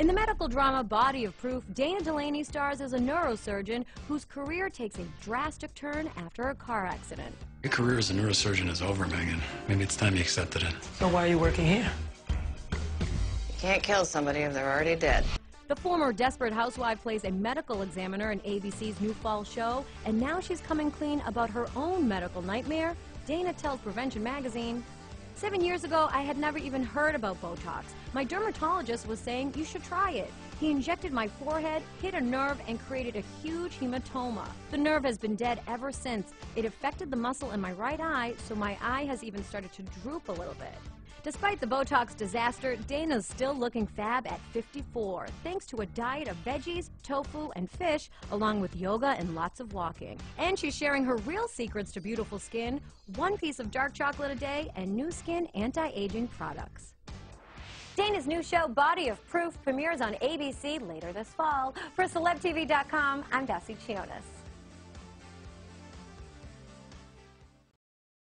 In the medical drama Body of Proof, Dana Delany stars as a neurosurgeon whose career takes a drastic turn after a car accident. Your career as a neurosurgeon is over, Megan. Maybe it's time you accepted it. So why are you working here? You can't kill somebody if they're already dead. The former Desperate Housewife plays a medical examiner in ABC's new fall show, and now she's coming clean about her own medical nightmare. Dana tells Prevention Magazine, "7 years ago, I had never even heard about Botox. My dermatologist was saying you should try it. He injected my forehead, hit a nerve, and created a huge hematoma. The nerve has been dead ever since. It affected the muscle in my right eye, so my eye has even started to droop a little bit." Despite the Botox disaster, Dana's still looking fab at 54, thanks to a diet of veggies, tofu, and fish, along with yoga and lots of walking. And she's sharing her real secrets to beautiful skin: one piece of dark chocolate a day and Nu Skin anti-aging products. Dana's new show, Body of Proof, premieres on ABC later this fall. For CelebTV.com, I'm Darcy Chionis.